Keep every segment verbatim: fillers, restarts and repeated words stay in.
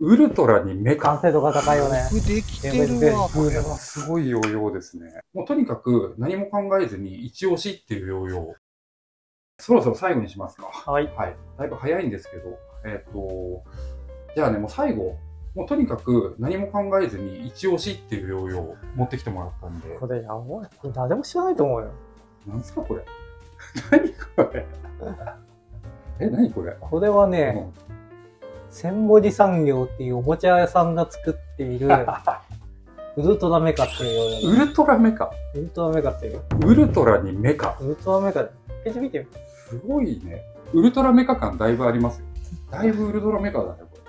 ウルトラにメカ。完成度が高いよね。できてるわ。これはすごいヨーヨーですね。もうとにかく何も考えずに一押しっていうヨーヨー。そろそろ最後にしますか。はい。はい。だいぶ早いんですけど、えっと、じゃあね、もう最後、もうとにかく何も考えずに一押しっていうヨーヨーを持ってきてもらったんで。これやばい。これ誰も知らないと思うよ。なんすかこれ。何これ。え、何これ。これはね、うん、千堀産業っていうおもちゃ屋さんが作っているウルトラメカっていう。ウルトラメカウルトラメカっていう。ウルトラにメカ。ウルトラメカ。ページ見てよ。すごいね。ウルトラメカ感だいぶありますよ。だいぶウルトラメカだね、これ。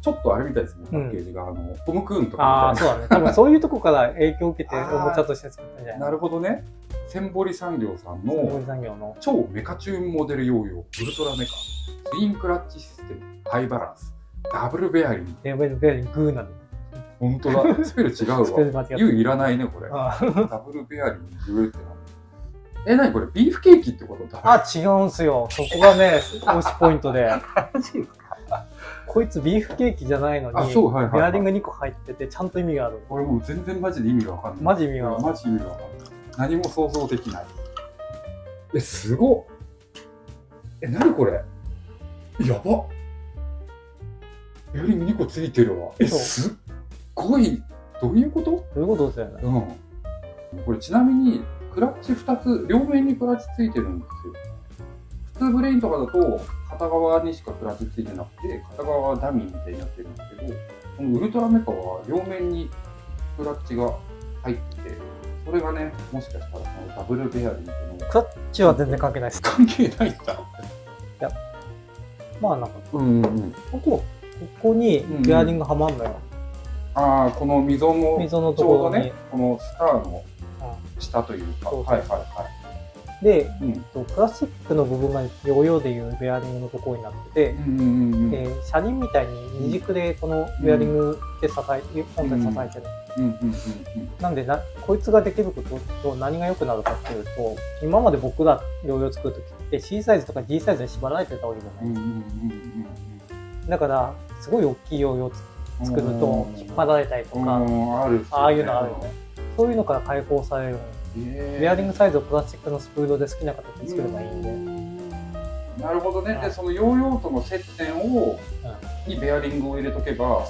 ちょっとあれみたいですね、パッケージが。うん、あの、トムクーンとか。ああ、そうだね。多分そういうとこから影響を受けておもちゃとして作ったんじゃない。なるほどね。千堀産業さんの超メカチューンモデルヨーヨー、ウルトラメカ。ツインクラッチシステム、ハイバランス、ダブルベアリング。ダブルベアリングーなの。本当だ。スペル違うわ。U いらないね、これ。ダブルベアリングーってな。え、なにこれ、ビーフケーキってこと？あ、違うんすよ。そこがね、推しポイントで。こいつビーフケーキじゃないのに、ベアリングにこ入ってて、ちゃんと意味がある。これもう全然マジで意味がわかんない。マジ意味がわかんない。マジ意味がわかんない。何も想像できない。え、すごっ。え、なにこれ。やば。ベアリングにこついてるわ。え、すっごい。どういうこと？どういうことですよね。うん。これちなみにクラッチふたつ、両面にクラッチついてるんですよ。普通ブレインとかだと片側にしかクラッチついてなくて、片側はダミーみたいになってるんですけど、このウルトラメカは両面にクラッチが入ってて、それがね、もしかしたらそのダブルベアリングのクラッチは全然関係ないです。関係ないんだ。いや、まあなんか、うんうん、ここここにベアリングはまんのよ。うん、ああ、この溝の溝のところにちょうどね、このスターの下というか、はいはいはい。で、うん、プラスチックの部分がヨーヨーでいうベアリングのところになってて、車輪みたいに二軸でこのベアリングで支え、本体支えてる。なんでな、こいつができることと何が良くなるかっていうと、今まで僕らヨーヨー作るときって C サイズとか D サイズに縛られてたわけじゃないですか。だからすごい大きいヨーヨー作ると引っ張られたりとか、ああいうのあるよね。そういうのから解放される。ベアリングサイズをプラスチックのスプードで好きな形で作ればいいんで。なるほどね。で、そのヨーヨーとの接点をにベアリングを入れとけば、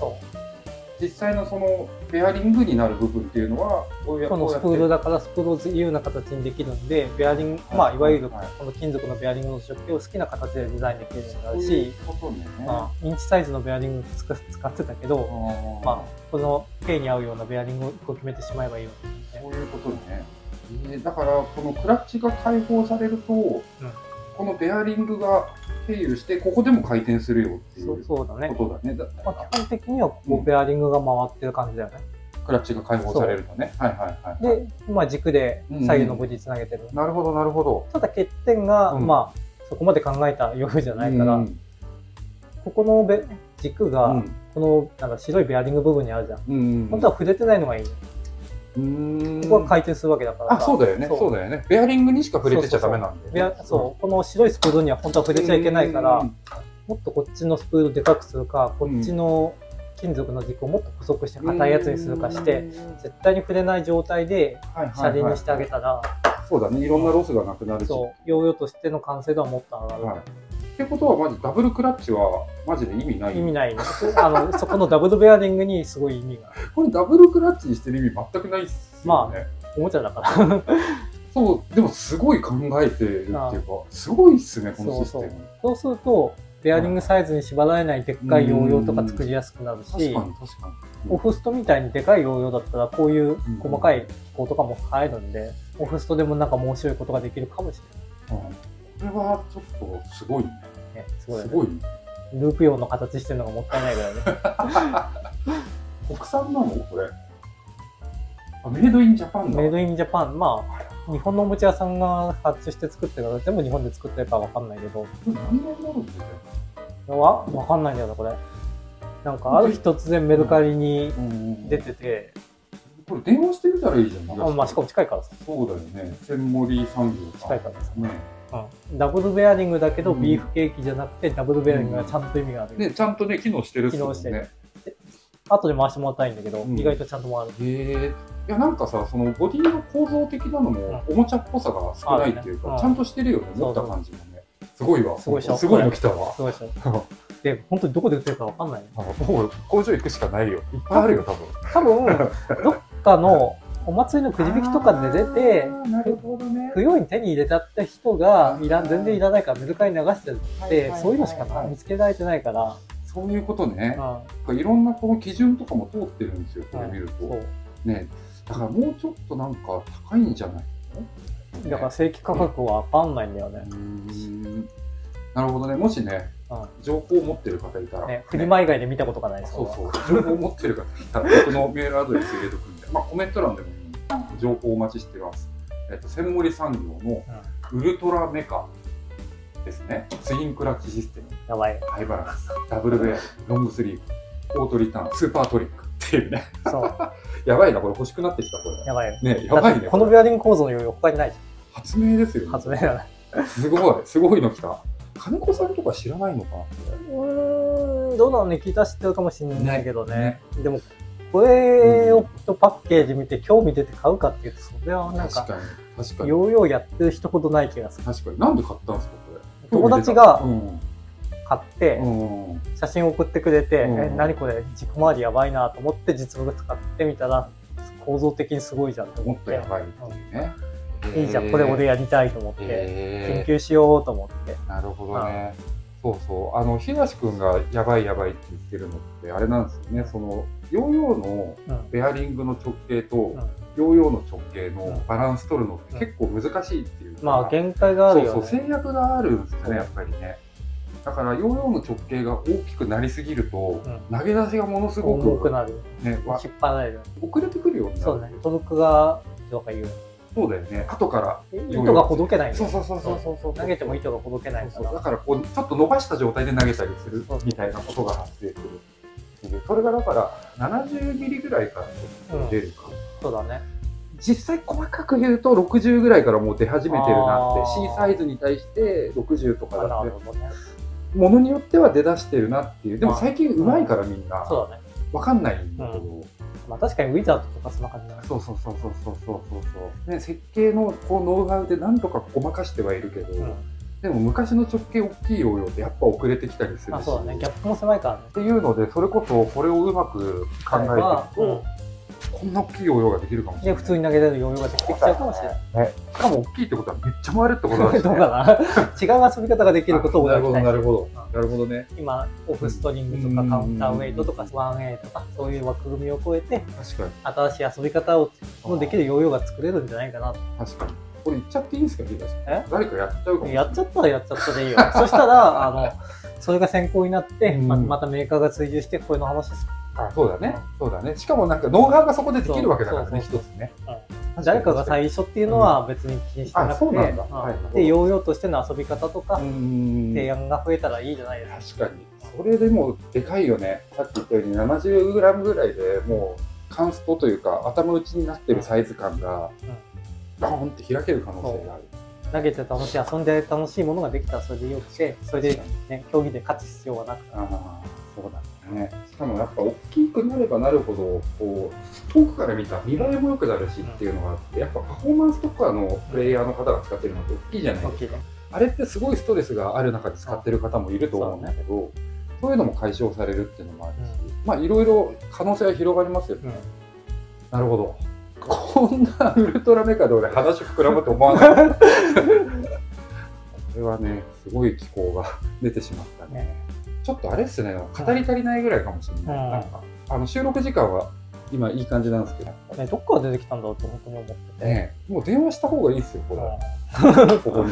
実際のそのベアリングになる部分っていうのはこのスプールだから、スプールを自由な形にできるんで、ベアリング、まあいわゆるこの金属のベアリングの食器を好きな形でデザインできるようになるし、インチサイズのベアリング使ってたけど、まあこの手に合うようなベアリングを決めてしまえばいいよね。そういうことね。だからこのクラッチが解放されると、このベアリングが経由してここでも回転するよっていうことだね。基本的にはこうベアリングが回ってる感じだよね。クラッチが解放されるとね。で、まあ軸で左右のボディつなげてる。なるほどなるほど。ただ欠点が、まあそこまで考えたようじゃないから、ここのベ軸がこのなんか白いベアリング部分にあるじゃん。本当は触れてないのがいい。ここは回転するわけだから。あ、そうだよね。そうだよね。ベアリングにしか触れてちゃダメなんで。そう、この白いスプードには本当は触れちゃいけないから、もっとこっちのスプードをでかくするか、こっちの金属の軸をもっと細くして硬いやつにするかして、絶対に触れない状態で車輪にしてあげたら、そうだね。いろんなロスがなくなるし、そう、ヨーヨーとしての完成度はもっと上がる。ってことはマジダブルクラッチはマジで意味ない。意味ない。あのそこのダブルベアリングにすごい意味が。これダブルクラッチにしてる意味全くないっすよね。まあおもちゃだから。そうでもすごい考えてるっていうか、すごいっすねこのシステム。そうするとベアリングサイズに縛られないでっかいヨーヨーとか作りやすくなるし、確かに確かに。オフストみたいにでかいヨーヨーだったらこういう細かい機構とかも入るんで、オフストでもなんか面白いことができるかもしれない。これはちょっとすごいね。すごいね。ループ用の形してるのがもったいないぐらいね。国産なのこれ。あ、メイドインジャパンだ。メイドインジャパン。まあ、日本のおもちゃ屋さんが発注して作ってるから、全部日本で作ってるかわかんないけど。何年なのって言うわかんないんだよな、これ。なんか、ある日突然メルカリに出てて。これ電話してみたらいいじゃん。あ、まあ、しかも近いからさ。そうだよね。千森産業近いからですね。うん、ダブルベアリングだけどビーフケーキじゃなくて、ダブルベアリングがちゃんと意味がある、うん、ね、ちゃんとね機能してるっすもんね。機能してる。後で回してもらいたいんだけど、うん、意外とちゃんと回る。えー、いやなんかさ、そのボディの構造的なのもおもちゃっぽさが少ないっていうか、うんねうん、ちゃんとしてるよね、持った感じもね。すごいわ、すごいの来たわ。すごいしょ。で、本当にどこで売ってるかわかんないね。もう工場行くしかないよ。いっぱいあるよ、多分。多分、どっかのお祭りのくじ引きとかで出て、不用意に手に入れちゃった人がいら全然いらないからメルカリに流してるって、そういうのしか見つけられてないから。そういうことね。いろんなこの基準とかも通ってるんですよ、これ見ると。ね、だからもうちょっとなんか高いんじゃないの？だから正規価格はわかんないんだよね。なるほどね。もしね、情報を持ってる方いたら。フリマ以外で見たことがないです。そうそう。情報を持ってる方いたら、僕のメールアドレス入れとくんで、まあコメント欄でもいい。情報お待ちしてます。えっと、千森産業のウルトラメカですね。ツインクラッチシステム。やばい。ハイバランス、ダブルウェア、ロングスリーブ、オートリターン、スーパートリックっていうね。そう。やばいな、これ欲しくなってきた、これ。やばいよ。ね、やばいね。このベアリング構造の余裕他にないじゃん。発明ですよね。発明だね。すごい、すごいの来た。金子さんとか知らないのかな？うん、どうなのね、聞いた知ってるかもしれないけどね。ねでも、これをパッケージ見て、興味出て買うかっていうと、それはなんか、ようようやってる人ほどない気がする。確かに。なんで買ったんですか、これ。友達が買って、写真送ってくれて、え、何これ、軸回りやばいなと思って、実物買ってみたら、構造的にすごいじゃんと思って。もっとやばいっていうね。いいじゃん、これ俺やりたいと思って、研究しようと思って。なるほどね。そうそう。あの、東くんがやばいやばいって言ってるのって、あれなんですよね。その、ヨーヨーのベアリングの直径と、ヨーヨーの直径のバランス取るのって結構難しいっていう。まあ、限界があるよね。そうそう、制約があるんですよね、やっぱりね。だから、ヨーヨーの直径が大きくなりすぎると、投げ出しがものすごく。重くなる。ね、引っ張られる。遅れてくるようになる。そうね。トルクが、とか言う。そうだよね。後から糸がほどけない。そうそうそうそうそう。投げても糸がほどけないから。だからこうちょっと伸ばした状態で投げたりするみたいなことが発生する。それがだからななじゅうミリぐらいから出るか。そうだね。実際細かく言うとろくじゅうぐらいからもう出始めてるなって。C サイズに対してろくじゅうとかだって。ものによっては出だしてるなっていう。でも最近うまいからみんな。そうだね。わかんないんだけど。まあ確かにウィザードとかそんな感じだね。そうそうそうそうそうそうそう。ね、設計のこうノウハウでなんとかごまかしてはいるけど、うん、でも昔の直径大きいヨーヨーってやっぱ遅れてきたりするし。あ、そうだね。ギャップも狭いからね。っていうので、それこそこれをうまく考えていくと、うん、こんな大きいヨーヨーができるかもしれない。いや、普通に投げられるヨーヨーができてきちゃうかもしれない。ね、しかも大きいってことはめっちゃ回るってことだし、ね。どうかな。違う遊び方ができることをやりたい。なるほど。なるほどね。今、オフストリングとかカウンターウェイトとかワンエイとか、そういう枠組みを超えて、新しい遊び方をもできるヨーヨーが作れるんじゃないかなと。確かに。これ言っちゃっていいんですか、リーダー。誰かやっちゃうかも。やっちゃったらやっちゃったでいいよ。そしたら、あの、それが先行になって、またメーカーが追従して、こういうの話です。そうだね。そうだね。しかもなんか、ノウハウがそこでできるわけだからね、一つね。誰かが最初っていうのは別に気にしてなくて、で、ヨーヨーとしての遊び方とか、提案が増えたらいいじゃないですか。確かに。それでもう、でかいよね。さっき言ったように、ななじゅうグラム ぐらいでもう、カンストというか、頭打ちになってるサイズ感が、バーンって開ける可能性がある。投げて楽しい、遊んで楽しいものができたらそれでよくて、それでね、競技で勝つ必要はなくて。ああ、そうだね。しかもやっぱ大きくなればなるほど、こう、遠くから見た見栄えも良くなるしっていうのがあって、やっぱパフォーマンスとかのプレイヤーの方が使ってるのって大きいじゃないですか。あれってすごいストレスがある中で使ってる方もいると思うんだけど、そういうのも解消されるっていうのもあるし、まあいろいろ可能性が広がりますよね。なるほど。こんなウルトラメカで俺話膨らむと思わない。これはね、すごい気候が出てしまったね。ちょっとあれっすね、語り足りないぐらいかもしれない。うん、なんかあの収録時間は今いい感じなんですけど、ね、どっから出てきたんだろうって本当に思ってて、ね、もう電話した方がいいですよ、これ。うん、ここに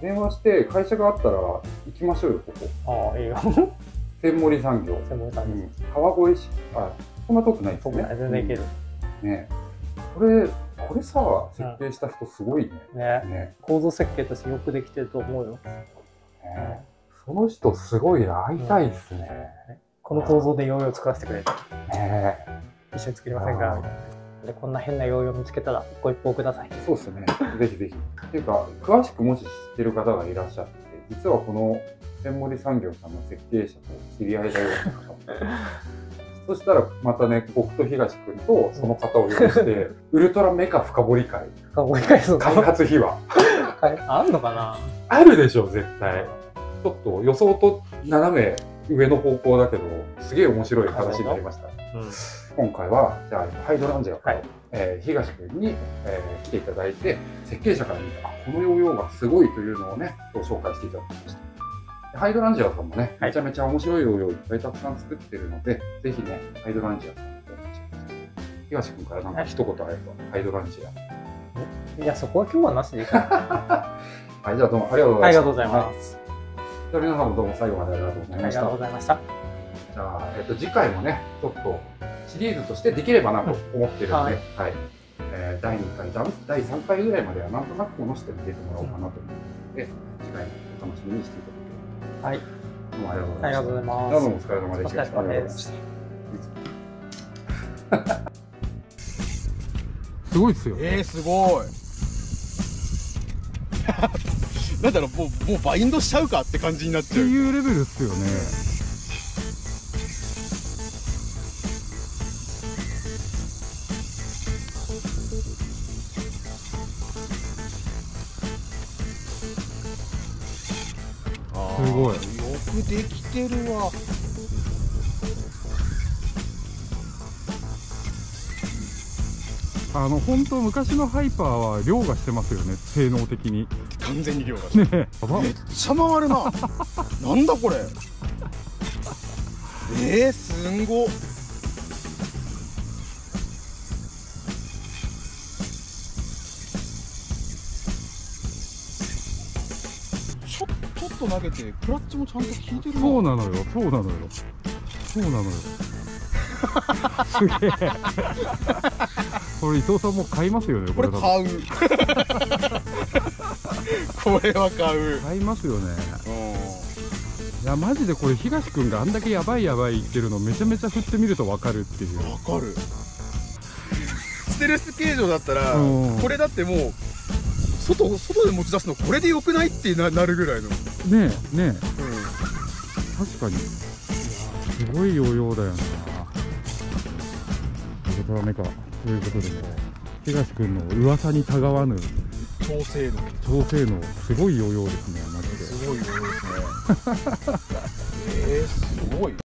電話して会社があったら行きましょうよ、ここ。ああ、いいよ。千森産業。千森産業、うん。川越市。あ、そんな遠くないですね。全然行ける。うん、ね。これこれさ、設計した人すごいね。うん、ね。ね、構造設計としてよくできてると思うよ。ね、うん、その人すごいな、会いたいですね。この構造でヨーヨー作らせてくれて、一緒に作りませんかみたいな。で、こんな変なヨーヨー見つけたらご一報ください。そうですね、ぜひぜひ。っていうか、詳しくもし知ってる方がいらっしゃって、実はこの千森産業さんの設計者と知り合いだようなそしたらまたね、僕と東君とその方を呼びして、ウルトラメカ深掘り会。深掘り会ですね。開発秘話。はい、あんのかな。あるでしょ、絶対。ちょっと予想と斜め上の方向だけど、すげえ面白い話になりました。うん、今回は、じゃあ、ハイドランジェラから、はい、えー、東君に、えー、来ていただいて、設計者から見た、このヨーヨーがすごいというのをね、ご紹介していただきました。ハイドランジェラさんもね、めちゃめちゃ面白いヨーヨーをいっぱいたくさん作ってるので、ぜひね、ハイドランジェラさんもお願いします。東君からなんか一言あれば、ハイドランジェラ。いや、そこは今日はなしでいいかな。はい、じゃあどうもありがとうございました。ありがとうございます。じゃあ皆さんもどうも最後までありがとうございました。ありがとうございました。じゃあ、えっと、次回もね、ちょっとシリーズとしてできればなと思ってるんで、はい、はい、えー、だいにかい、だいさんかいぐらいまではなんとなくこの人に出てもらおうかなと思って、うん、次回もお楽しみにしていただきます。はい、どうもありがとうございました。ありがとうございます。どうもお疲れ様でした。お疲れ様です。すごいですよ。えー、すごい。なんだろう、もうもうバインドしちゃうかって感じになっちゃう。っていうレベルですよね。すごい。よくできてるわ。あの本当昔のハイパーは凌駕してますよね、性能的に。完全に凌駕してる。めっちゃ回るな。なんだこれ。えー、すんご。投げてクラッチもちゃんと効いてる。そうなのよ、そうなのよ、そうなのよ。すげえ。これ伊藤さんも買いますよね。これ買う。これは買う。買いますよね。いやマジでこれ東君があんだけやばいやばい言ってるのめちゃめちゃ振ってみるとわかるっていう。わかる。ステルス形状だったらこれだってもう外外で持ち出すのこれでよくないってなるぐらいの。ねえねえ、うん、確かにすごいヨーヨーだよな。ウルトラメカということでも東君の噂にたがわぬ調整能、調整能すごいヨーヨーですね。マジですごいヨーヨーですね。えー、すごい。